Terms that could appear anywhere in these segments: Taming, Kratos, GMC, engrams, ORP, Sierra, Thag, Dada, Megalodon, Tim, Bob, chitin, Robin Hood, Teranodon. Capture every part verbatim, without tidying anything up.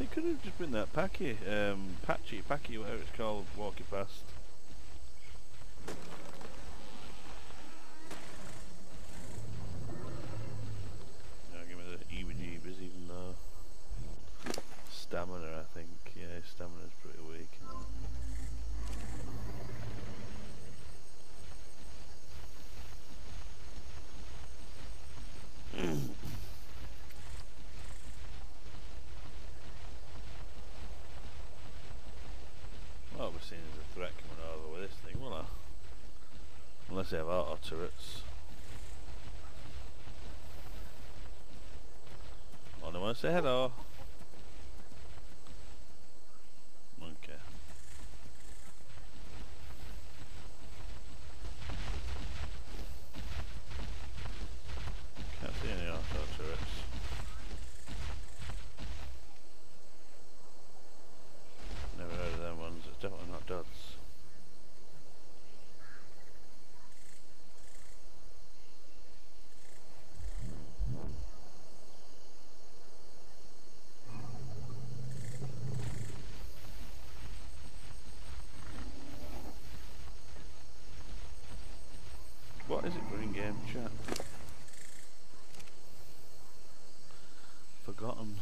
It could have just been that packy, um, patchy, packy, whatever it's called, walking past. No, give me the heebie-jeebies even though. Stamina, I think. Yeah, stamina's pretty weak. Seen as a threat coming over with this thing, will I? Unless they have auto turrets. Oh, they want to say hello. Okay. Can't see any auto turrets. Definitely not duds. What is it for in-game chat? Forgotten.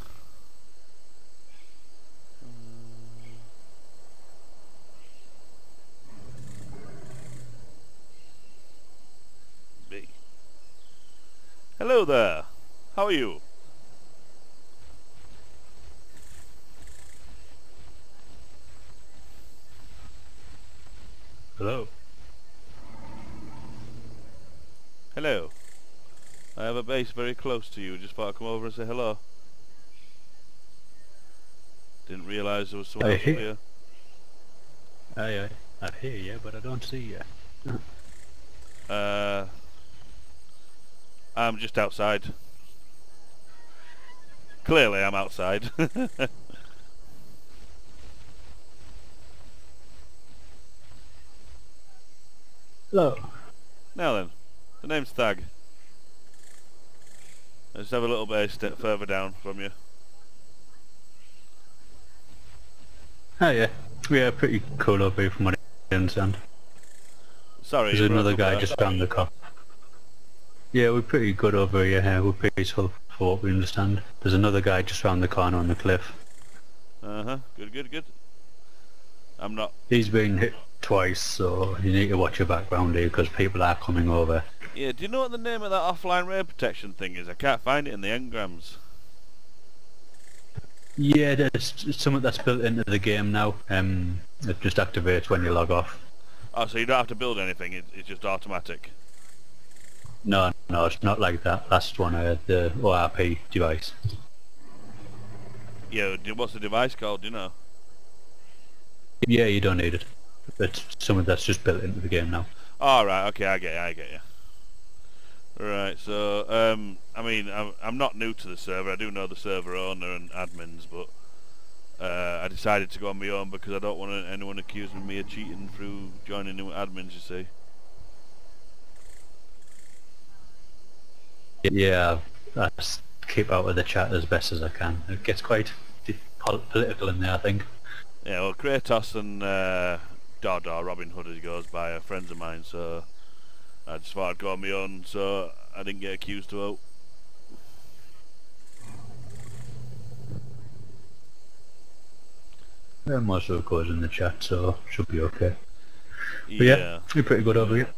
Hello there, how are you? Hello. Hello. I have a base very close to you, just thought I'd come over and say hello. Didn't realise there was someone else here. Aye, aye. I hear you, but I don't see you. uh... I'm just outside. Clearly I'm outside. Hello. Now then, the name's Thag. I just have a little base step further down from you. Oh yeah, yeah, pretty cool over here from what I understand. Sorry, there's another guy just down the car. Yeah, we're pretty good over here, yeah, we're peaceful for what we understand. There's another guy just round the corner on the cliff. Uh-huh, good, good, good. I'm not... He's been hit twice, so you need to watch your background here, because people are coming over. Yeah, do you know what the name of that offline raid protection thing is? I can't find it in the engrams. Yeah, there's something that's built into the game now. Um, it just activates when you log off. Oh, so you don't have to build anything, it, it's just automatic? No, no, it's not like that last one I had, the O R P device. Yeah, what's the device called, do you know? Yeah, you don't need it. It's something that's just built into the game now. Alright, oh, okay, I get you, I get you. Right, so, um, I mean, I'm, I'm not new to the server, I do know the server owner and admins, but uh, I decided to go on my own because I don't want anyone accusing me of cheating through joining new admins, you see. Yeah, I just keep out of the chat as best as I can. It gets quite political in there, I think. Yeah, well, Kratos and uh, Dada, Robin Hood as he goes by, are friends of mine, so I just thought I'd go on my own, so I didn't get accused of out. Yeah, most of it goes in the chat, so should be okay. Yeah. But yeah, you're pretty good over here.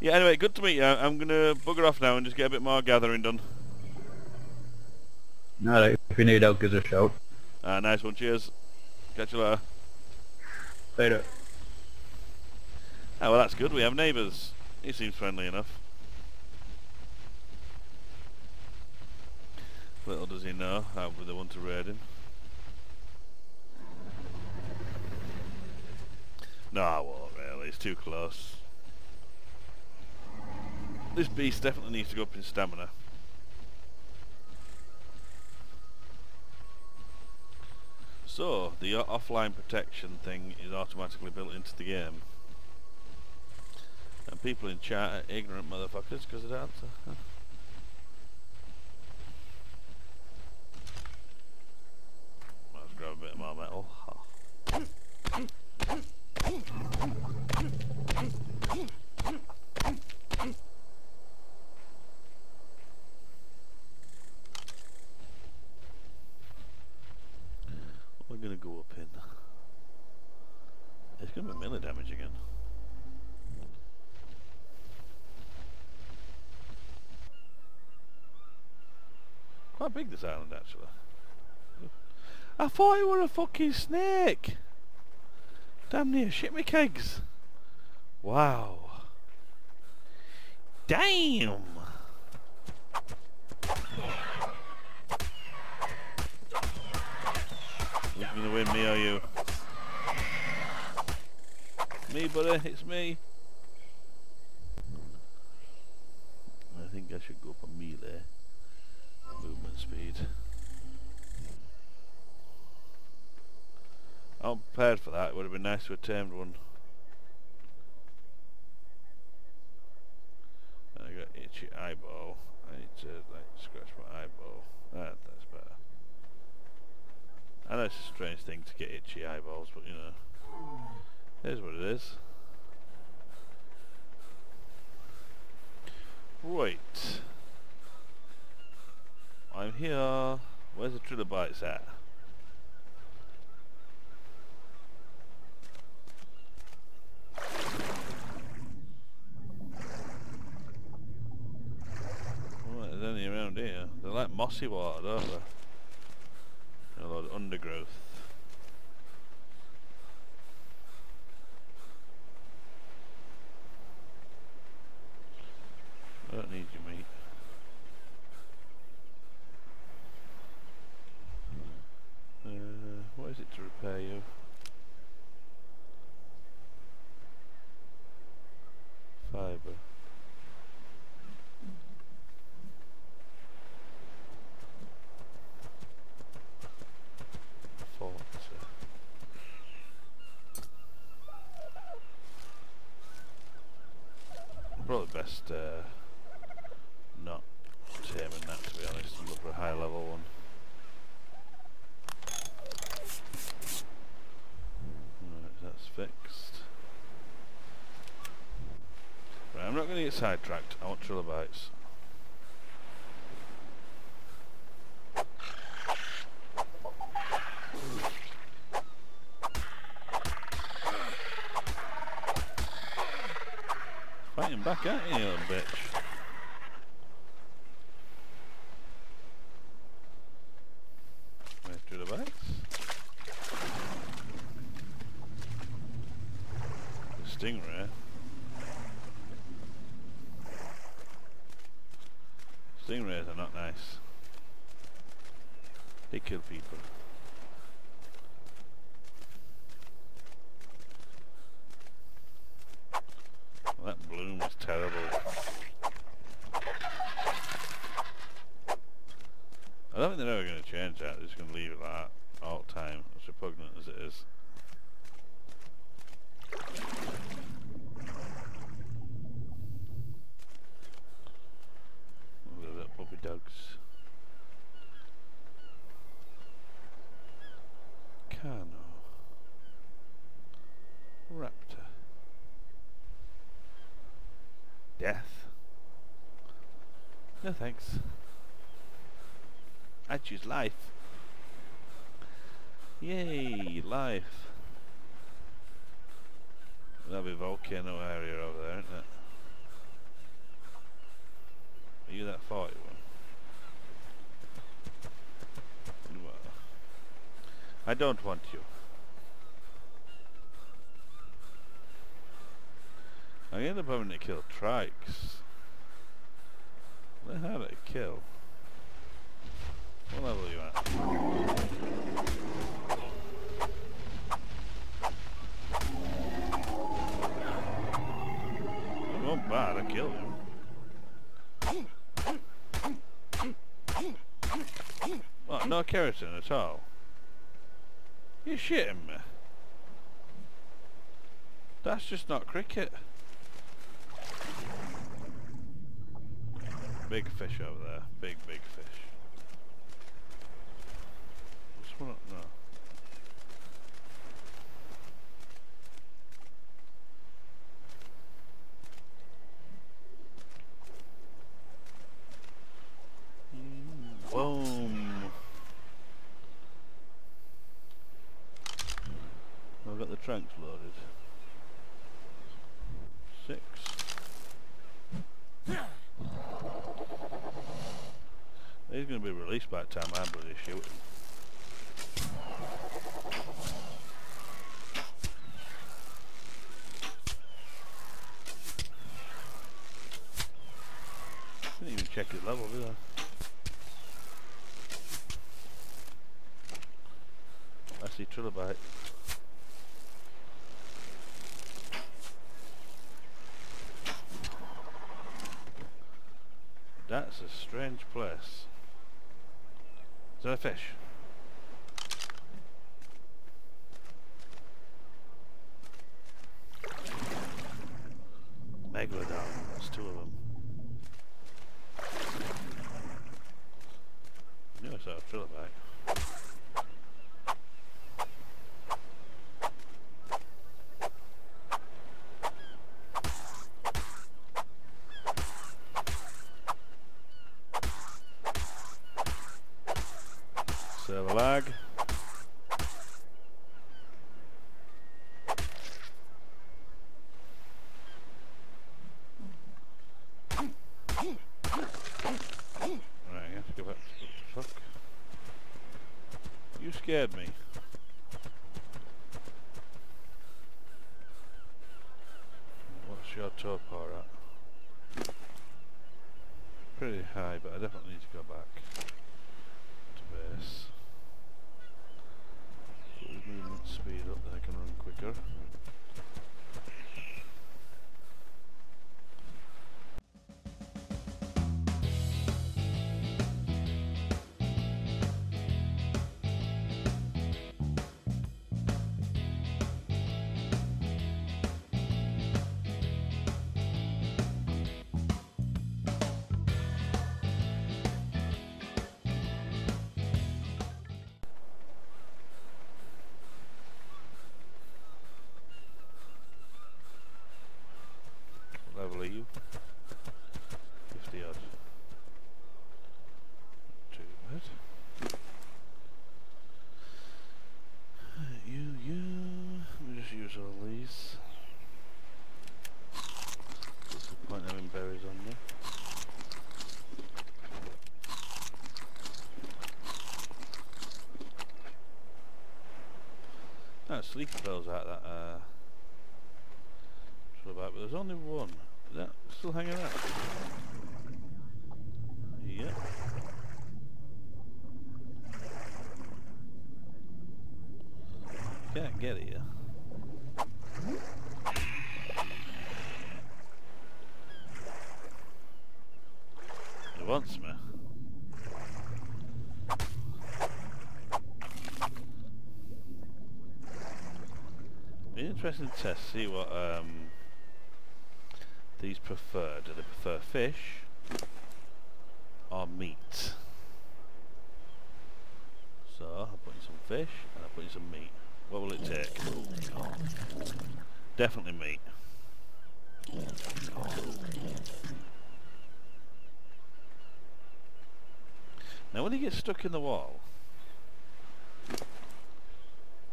Yeah, anyway, good to meet you. I'm going to bugger off now and just get a bit more gathering done. Alright, if you need help, give us a shout. Ah, nice one, cheers. Catch you later. Later. Ah, well that's good, we have neighbours. He seems friendly enough. Little does he know, I'll be the one to raid him. No, I won't really, it's too close. This beast definitely needs to go up in stamina. So, the offline protection thing is automatically built into the game. And people in chat are ignorant motherfuckers because they don't answer. Huh? go up in. It's gonna be melee damage again. Quite big this island actually. I thought it were a fucking snake! Damn near shit me kegs! Wow! Damn! Who's gonna win, me or you? Me buddy, it's me! I think I should go for melee. Movement speed. I'm prepared for that, it would have been nice to have tamed one. I got itchy eyeball. I need to like scratch my eyeball. Ah, that's better. I know it's a strange thing to get itchy eyeballs, but you know. It is what it is. Right. I'm here. Where's the trilobites at? Well, there's any around here. They're like mossy water, don't they? A lot of undergrowth. I don't need your meat. What is it to repair you? Fibre. Forty. Probably best uh, not taming that, to be honest, and look for a high level one. Fixed. Right, I'm not going to get sidetracked. I want trilobites. Fighting back at you, little bitch. Where's trilobites? Stingray. Stingrays are not nice. They kill people. Well, that bloom was terrible. I don't think they're ever going to change that. They're just going to leave it like that all the time, as repugnant as it is. Dogs. Carno. Raptor. Death. No thanks. I choose life. Yay, life. That'll be volcano area over there, isn't it? Are you that forty one? I don't want you. I end up having to kill trikes. They're hard to kill. What level are you at? It wasn't bad, I killed him. What, no keratin at all? You're shitting me. That's just not cricket. Big fish over there. Big, big fish. What's one up now? Boom! trunks loaded. Six. He's going to be released by the time I'm bloody shooting. Didn't even check his level, did I? I see trilobite. That's a strange place. Is that a fish? Megalodon. That's two of them. I knew I saw a trilobite. Server lag. Right, I have to go back to the fuck. You scared me. What's your torpor at? Pretty high, but I definitely need to go back to base. Movement speed up that I can run quicker. Level are you? fifty odd. Too bad. You, you. Let me just use all these. What's the point of having berries on there? Oh, sleeper bells out that, uh. About, but there's only one. Is that still hanging out? Yep. Can't get it, yeah. It wants me. Be interesting to test, see what um these prefer. Do they prefer fish or meat? So I'll put in some fish and I'll put in some meat. What will it take? Definitely meat. Now when he gets stuck in the wall,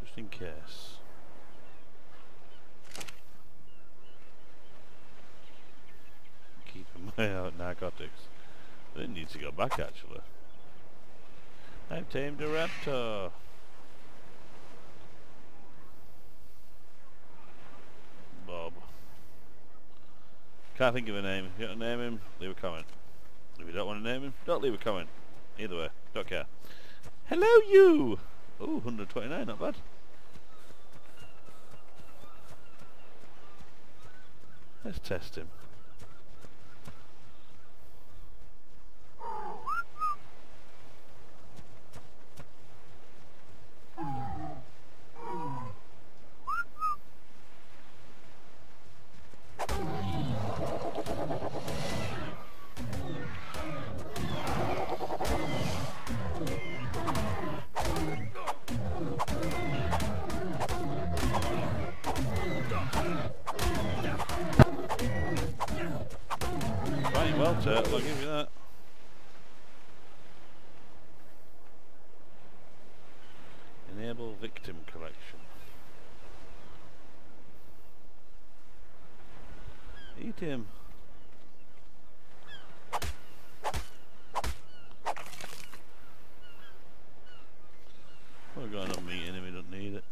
just in case. Narcotics. I didn't need to go back actually. I've tamed a raptor. Bob. Can't think of a name. If you don't name him, leave a comment. If you don't want to name him, don't leave a comment. Either way, don't care. Hello you! Ooh, one hundred twenty-nine, not bad. Let's test him. Well, Turtle, I'll give you that. Enable victim collection. Tim. We're going to meet him, we don't need it.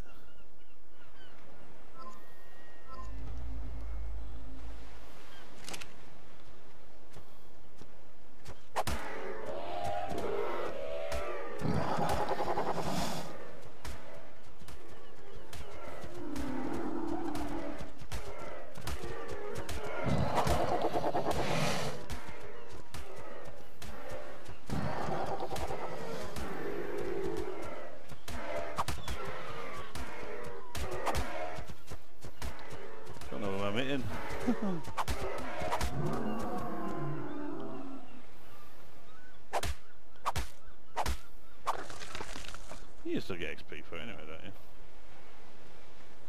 You still get X P for it anyway, don't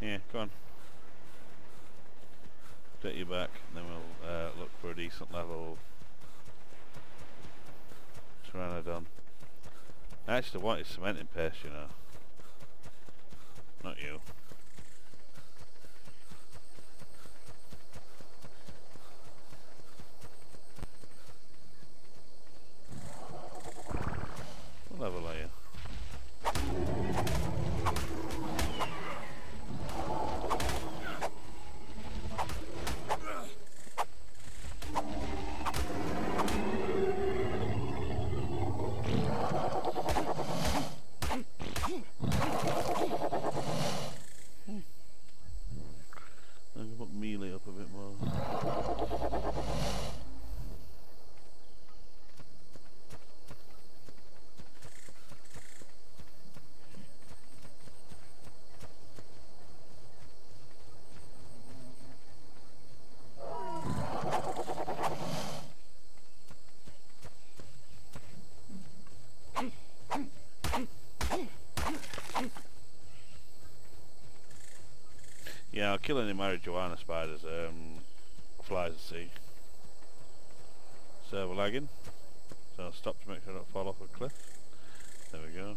you? Yeah, go on. Get you back, and then we'll uh, look for a decent level Teranodon. I actually wanted cementing paste, you know. Not you. Yeah, I'll kill any marijuana spiders, um, flies at sea. So we're lagging. So I'll stop to make sure I don't fall off a cliff. There we go.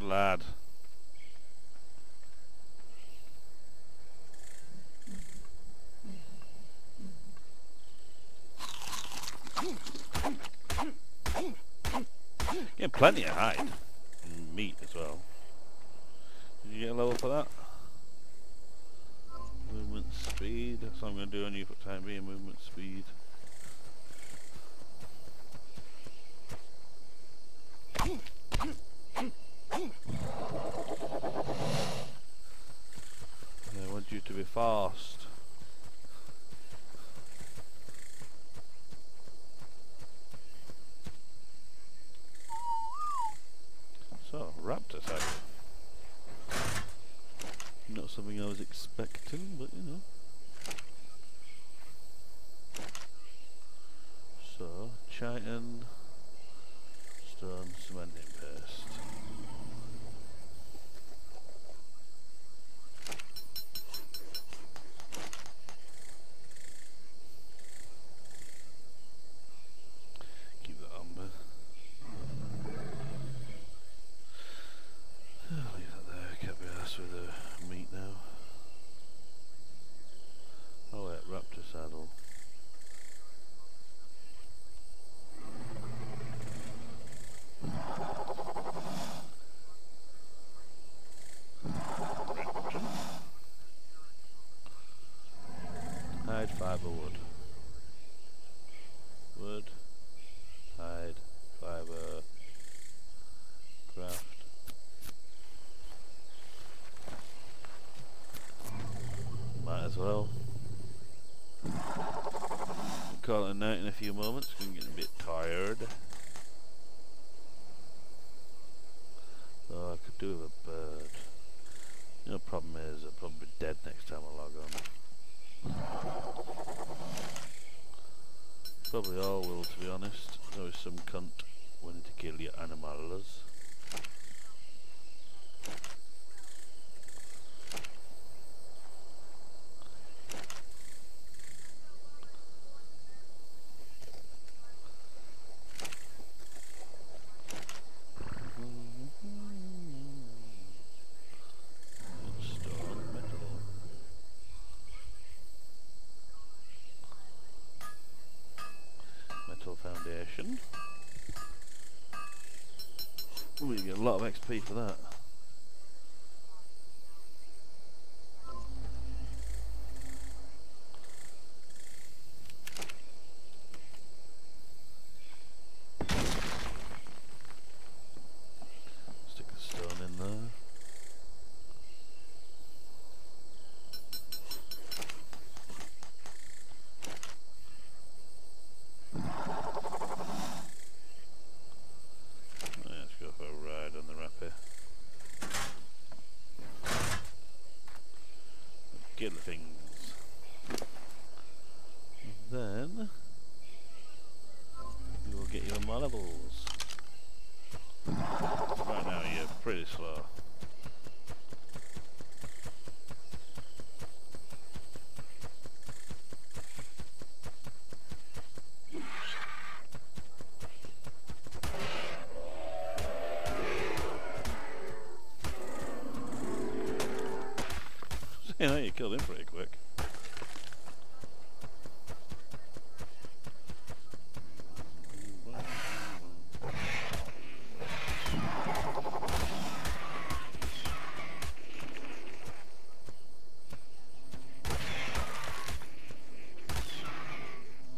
Lad. Get plenty of hide and meat as well. Did you get a level for that? Movement speed. That's what I'm going to do on you for time being. Movement speed. Fast. So, raptor attack. Not something I was expecting, but you know. So, chitin, stone, cementing paste. Fibre wood. Wood, hide, fibre, craft. Might as well. We'll call it a night in a few moments, I'm getting a bit tired. do have a bird. The only problem is I'll probably be dead next time I log on. Probably all will, to be honest. There's always some cunt wanting to kill your animals. Ooh, you get a lot of X P for that. Stick the stone in there. Kill things. Then you will get your marbles. Right now you're pretty slow. You know, you killed him pretty quick.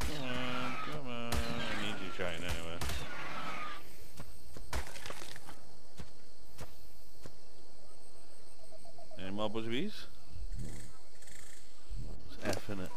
Come on, come on, I need you trying anyway. Any more buzzbees? F in it.